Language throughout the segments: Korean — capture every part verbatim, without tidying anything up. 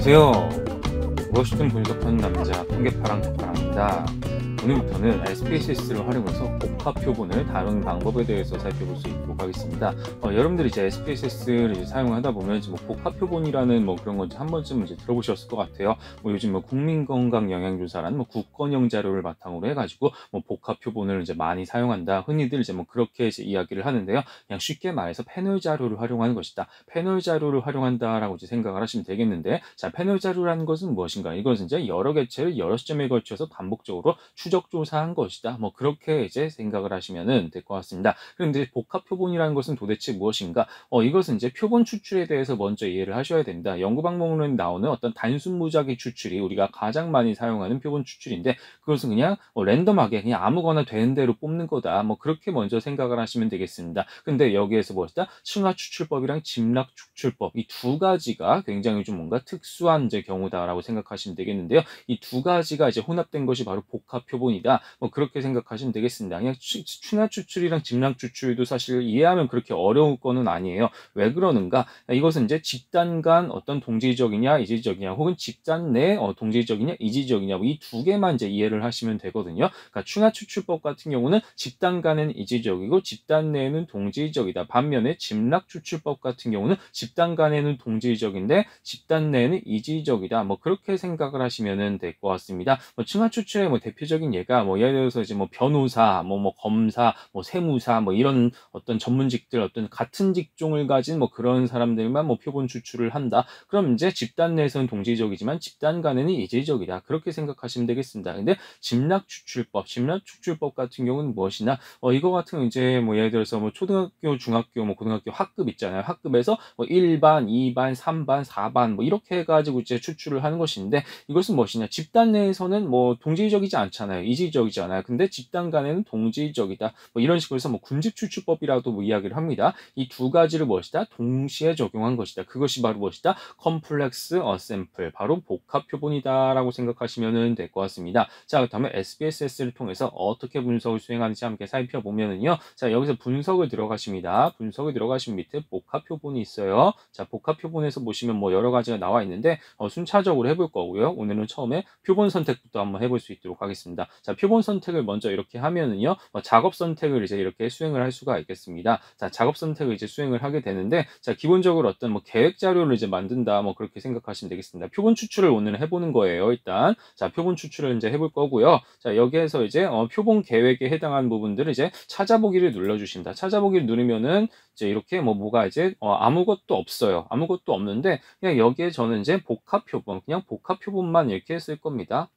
안녕하세요. 무엇이든 분석하는 남자 통계파랑 파랑입니다. 오늘부터는 에스피에스에스를 활용해서 복합 표본을 다루는 방법에 대해서 살펴볼 수 있도록 하겠습니다. 어, 여러분들이 이제 에스피에스에스를 이제 사용하다 보면 이제 뭐 복합 표본이라는 뭐 그런 건 한 번쯤 이제 들어보셨을 것 같아요. 뭐 요즘 뭐 국민건강영양조사라는 뭐 국건영 자료를 바탕으로 해가지고 뭐 복합 표본을 이제 많이 사용한다. 흔히들 이제 뭐 그렇게 이제 이야기를 하는데요. 그냥 쉽게 말해서 패널 자료를 활용하는 것이다. 패널 자료를 활용한다라고 이제 생각을 하시면 되겠는데, 자, 패널 자료라는 것은 무엇인가? 이것은 이제 여러 개체를 여러 시점에 걸쳐서 반복적으로 추적 조사한 것이다. 뭐 그렇게 이제 생각을 하시면은 될 것 같습니다. 그런데 복합 표본이라는 것은 도대체 무엇인가? 어 이것은 이제 표본 추출에 대해서 먼저 이해를 하셔야 됩니다. 연구 방법론에 나오는 어떤 단순 무작위 추출이 우리가 가장 많이 사용하는 표본 추출인데, 그것은 그냥 어, 랜덤하게 그냥 아무거나 되는 대로 뽑는 거다. 뭐 그렇게 먼저 생각을 하시면 되겠습니다. 근데 여기에서 무엇이다? 층화 추출법이랑 집락 추출법, 이 두 가지가 굉장히 좀 뭔가 특수한 이제 경우다라고 생각하시면 되겠는데요. 이 두 가지가 이제 혼합된 것이 바로 복합 표본 이다. 뭐 그렇게 생각하시면 되겠습니다. 그냥 층화 추출이랑 집락 추출도 사실 이해하면 그렇게 어려운 거는 아니에요. 왜 그러는가? 이것은 이제 집단 간 어떤 동질적이냐 이질적이냐, 혹은 집단 내 어, 동질적이냐 이질적이냐, 뭐 이 두 개만 이제 이해를 하시면 되거든요. 그러니까 층화 추출법 같은 경우는 집단 간은 이질적이고 집단 내에는 동질적이다. 반면에 집락 추출법 같은 경우는 집단 간에는 동질적인데 집단 내에는 이질적이다. 뭐 그렇게 생각을 하시면 될 것 같습니다. 뭐 층화 추출의 뭐 대표적인 얘가 뭐 예를 들어서 이제 뭐 변호사, 뭐 뭐 검사, 뭐 세무사, 뭐 이런 어떤 전문직들, 어떤 같은 직종을 가진 뭐 그런 사람들만 뭐 표본 추출을 한다. 그럼 이제 집단 내에서는 동질적이지만 집단 간에는 이질적이다. 그렇게 생각하시면 되겠습니다. 근데 집락 추출법, 집락 추출법 같은 경우는 무엇이나, 어 이거 같은 이제 뭐 예를 들어서 뭐 초등학교, 중학교, 뭐 고등학교 학급 있잖아요. 학급에서 뭐 일 반, 이 반, 삼 반, 사 반 뭐 이렇게 해가지고 이제 추출을 하는 것인데, 이것은 무엇이냐? 집단 내에서는 뭐 동질적이지 않잖아요. 이질적이지 않아요. 근데 집단 간에는 동질적이다. 뭐 이런 식으로 해서 뭐 군집 추출법이라도 뭐 이야기를 합니다. 이 두 가지를 무엇이다? 동시에 적용한 것이다. 그것이 바로 무엇이다? 컴플렉스 어셈플, 바로 복합 표본이다라고 생각하시면 될 것 같습니다. 자, 그다음에 에스피에스에스를 통해서 어떻게 분석을 수행하는지 함께 살펴보면은요. 자, 여기서 분석을 들어가십니다. 분석을 들어가신 밑에 복합 표본이 있어요. 자, 복합 표본에서 보시면 뭐 여러 가지가 나와 있는데 어, 순차적으로 해볼 거고요. 오늘은 처음에 표본 선택부터 한번 해볼 수 있도록 하겠습니다. 자, 표본 선택을 먼저 이렇게 하면은요, 어, 작업 선택을 이제 이렇게 수행을 할 수가 있겠습니다. 자, 작업 선택을 이제 수행을 하게 되는데, 자, 기본적으로 어떤 뭐 계획 자료를 이제 만든다, 뭐 그렇게 생각하시면 되겠습니다. 표본 추출을 오늘 해보는 거예요, 일단. 자, 표본 추출을 이제 해볼 거고요. 자, 여기에서 이제 어, 표본 계획에 해당한 부분들을 이제 찾아보기를 눌러주십니다. 찾아보기를 누르면은 이제 이렇게 뭐 뭐가 이제 어, 아무것도 없어요. 아무것도 없는데 그냥 여기에 저는 이제 복합 표본, 그냥 복합 표본만 이렇게 쓸 겁니다.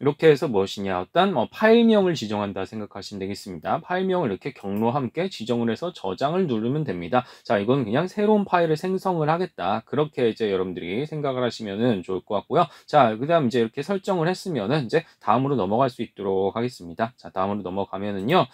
이렇게 해서 무엇이냐, 어떤 파일명을 지정한다 생각하시면 되겠습니다. 파일명을 이렇게 경로와 함께 지정을 해서 저장을 누르면 됩니다. 자, 이건 그냥 새로운 파일을 생성을 하겠다. 그렇게 이제 여러분들이 생각을 하시면은 좋을 것 같고요. 자, 그 다음 이제 이렇게 설정을 했으면은 이제 다음으로 넘어갈 수 있도록 하겠습니다. 자, 다음으로 넘어가면은요.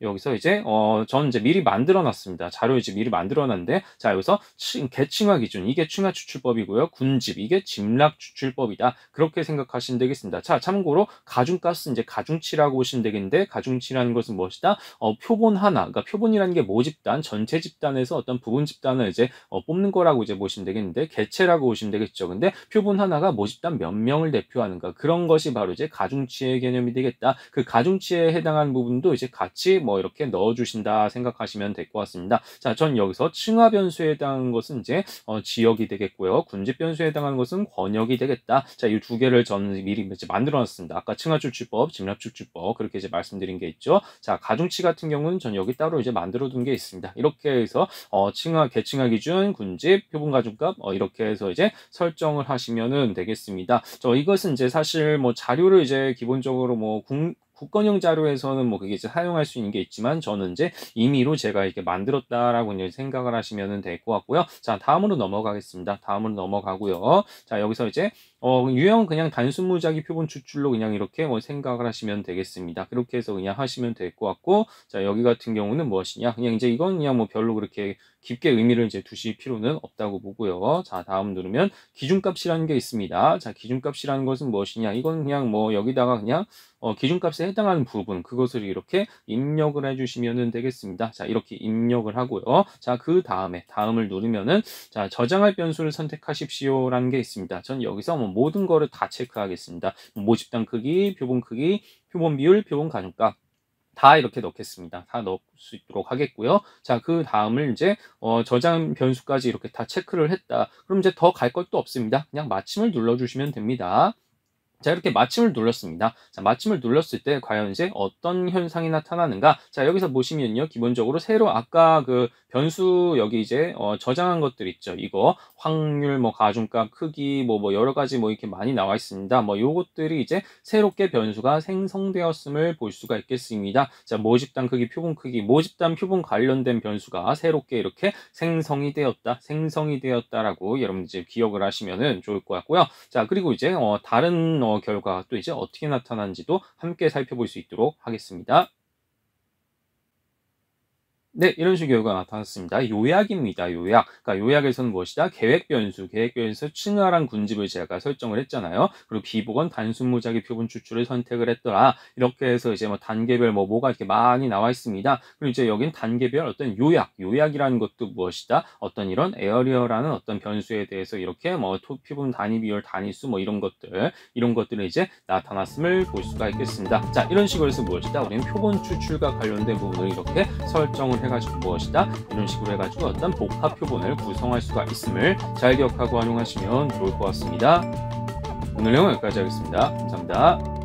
여기서 이제 어 전 이제 미리 만들어 놨습니다. 자료 이제 미리 만들어 놨는데, 자, 여기서 층, 개층화 기준, 이게 층화 추출법이고요. 군집, 이게 집락 추출법이다. 그렇게 생각하시면 되겠습니다. 자, 참고로 가중가스, 이제 가중치라고 보시면 되겠는데, 가중치라는 것은 무엇이다? 어 표본 하나, 그러니까 표본이라는 게 모집단, 전체 집단에서 어떤 부분 집단을 이제 어, 뽑는 거라고 이제 보시면 되겠는데, 개체라고 보시면 되겠죠. 근데 표본 하나가 모집단 몇 명을 대표하는가, 그런 것이 바로 이제 가중치의 개념이 되겠다. 그 가중치에 해당한 부분도 이제 같이 뭐 이렇게 넣어주신다 생각하시면 될 것 같습니다. 자, 전 여기서 층화 변수에 해당하는 것은 이제 어, 지역이 되겠고요. 군집 변수에 해당하는 것은 권역이 되겠다. 자, 이 두 개를 저는 미리 이제 만들어놨습니다. 아까 층화 추출법, 집락 추출법 그렇게 이제 말씀드린 게 있죠. 자, 가중치 같은 경우는 전 여기 따로 이제 만들어둔 게 있습니다. 이렇게 해서 어, 층화, 개층화 기준, 군집, 표본 가중값 어, 이렇게 해서 이제 설정을 하시면은 되겠습니다. 저 이것은 이제 사실 뭐 자료를 이제 기본적으로 뭐 국 국건형 자료에서는 뭐 그게 이제 사용할 수 있는 게 있지만, 저는 이제 임의로 제가 이렇게 만들었다라고 이제 생각을 하시면 될 것 같고요. 자, 다음으로 넘어가겠습니다. 다음으로 넘어가고요. 자, 여기서 이제 어, 유형 그냥 단순 무작위 표본 추출로 그냥 이렇게 뭐 생각을 하시면 되겠습니다. 그렇게 해서 그냥 하시면 될 것 같고, 자, 여기 같은 경우는 무엇이냐? 그냥 이제 이건 그냥 뭐 별로 그렇게 깊게 의미를 이제 두실 필요는 없다고 보고요. 자, 다음 누르면 기준값이라는 게 있습니다. 자, 기준값이라는 것은 무엇이냐? 이건 그냥 뭐 여기다가 그냥 어, 기준값에 해당하는 부분, 그것을 이렇게 입력을 해주시면 되겠습니다. 자, 이렇게 입력을 하고요. 자, 그 다음에 다음을 누르면은 자, 저장할 변수를 선택하십시오라는 게 있습니다. 전 여기서 뭐 모든 거를 다 체크하겠습니다. 모집단 크기, 표본 크기, 표본 비율, 표본 가중값. 다 이렇게 넣겠습니다. 다 넣을 수 있도록 하겠고요. 자, 그 다음을 이제 어, 저장 변수까지 이렇게 다 체크를 했다. 그럼 이제 더 갈 것도 없습니다. 그냥 마침을 눌러주시면 됩니다. 자, 이렇게 마침을 눌렀습니다. 자, 마침을 눌렀을 때 과연 이제 어떤 현상이 나타나는가? 자, 여기서 보시면요. 기본적으로 새로 아까 그 변수 여기 이제 어, 저장한 것들 있죠. 이거 확률, 뭐 가중값, 크기, 뭐 뭐 여러 가지 뭐 이렇게 많이 나와 있습니다. 뭐 요것들이 이제 새롭게 변수가 생성되었음을 볼 수가 있겠습니다. 자, 모집단 크기, 표본 크기, 모집단 표본 관련된 변수가 새롭게 이렇게 생성이 되었다, 생성이 되었다라고 여러분 이제 기억을 하시면은 좋을 것 같고요. 자, 그리고 이제 어, 다른 어, 결과가 또 이제 어떻게 나타나는지도 함께 살펴볼 수 있도록 하겠습니다. 네, 이런 식의 결과가 나타났습니다. 요약입니다. 요약. 그러니까 요약에서는 무엇이다? 계획 변수. 계획 변수 층화랑 군집을 제가 설정을 했잖아요. 그리고 비보건 단순 무작위 표본 추출을 선택을 했더라. 이렇게 해서 이제 뭐 단계별 뭐 뭐가 이렇게 많이 나와 있습니다. 그리고 이제 여긴 단계별 어떤 요약. 요약이라는 것도 무엇이다? 어떤 이런 에어리어라는 어떤 변수에 대해서 이렇게 뭐 표본 단위 비율, 단위 수 뭐 이런 것들, 이런 것들을 이제 나타났음을 볼 수가 있겠습니다. 자, 이런 식으로 해서 무엇이다? 우리는 표본 추출과 관련된 부분을 이렇게 설정을 해가지고 무엇이다? 이런 식으로 해가지고 어떤 복합 표본을 구성할 수가 있음을 잘 기억하고 활용하시면 좋을 것 같습니다. 오늘 내용은 여기까지 하겠습니다. 감사합니다.